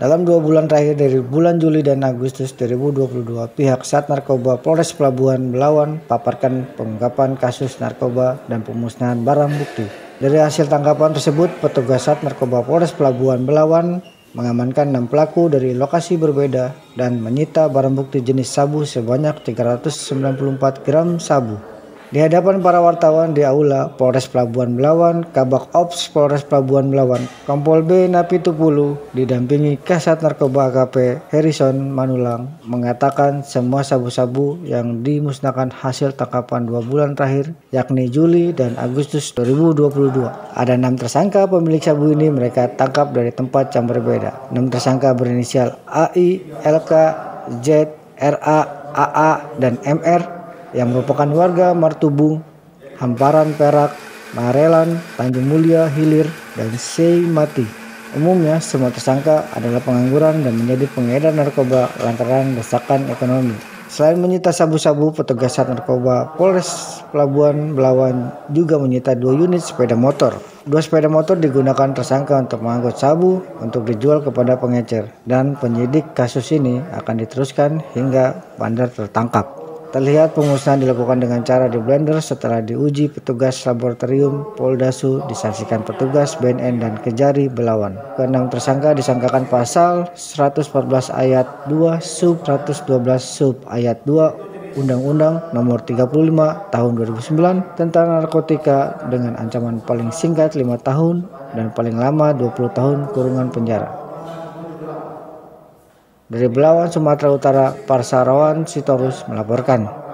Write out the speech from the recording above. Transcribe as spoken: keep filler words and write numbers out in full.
Dalam dua bulan terakhir dari bulan Juli dan Agustus dua ribu dua puluh dua, pihak Sat Narkoba Polres Pelabuhan Belawan paparkan pengungkapan kasus narkoba dan pemusnahan barang bukti. Dari hasil tangkapan tersebut, petugas Sat Narkoba Polres Pelabuhan Belawan mengamankan enam pelaku dari lokasi berbeda dan menyita barang bukti jenis sabu sebanyak tiga ratus sembilan puluh empat gram sabu. Di hadapan para wartawan di Aula Polres Pelabuhan Belawan, Kabak Ops Polres Pelabuhan Belawan, Kompol B Napitupulu didampingi Kasat Narkoba A K P Harrison Manulang mengatakan semua sabu-sabu yang dimusnahkan hasil tangkapan dua bulan terakhir, yakni Juli dan Agustus dua ribu dua puluh dua. Ada enam tersangka pemilik sabu ini mereka tangkap dari tempat yang berbeda. enam tersangka berinisial A I, L K, Z, R A, A A, dan M R. Yang merupakan warga Martubung, Hamparan Perak, Marelan, Tanjung Mulia Hilir, dan Sei Mati. Umumnya semua tersangka adalah pengangguran dan menjadi pengedar narkoba lantaran desakan ekonomi. Selain menyita sabu-sabu, petugas Sat Narkoba Polres Pelabuhan Belawan juga menyita dua unit sepeda motor. Dua sepeda motor digunakan tersangka untuk mengangkut sabu untuk dijual kepada pengecer, dan penyidik kasus ini akan diteruskan hingga bandar tertangkap. Terlihat pemusnahan dilakukan dengan cara di blender setelah diuji petugas laboratorium Poldasu, disaksikan petugas B N N dan Kejari Belawan. Keenam tersangka disangkakan pasal seratus empat belas ayat dua sub seratus dua belas sub ayat dua Undang-Undang Nomor tiga puluh lima Tahun dua ribu sembilan tentang narkotika dengan ancaman paling singkat lima tahun dan paling lama dua puluh tahun kurungan penjara. Dari Belawan, Sumatera Utara, Parsarawan Sitorus melaporkan.